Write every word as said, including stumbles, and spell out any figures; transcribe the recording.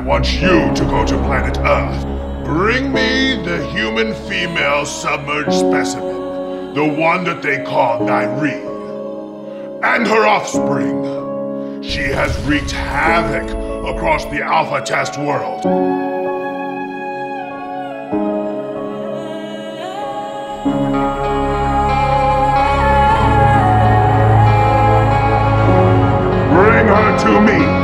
I want you to go to planet Earth. Bring me the human female submerged specimen, the one that they call Ni're, and her offspring. She has wreaked havoc across the Alpha Test world. Bring her to me.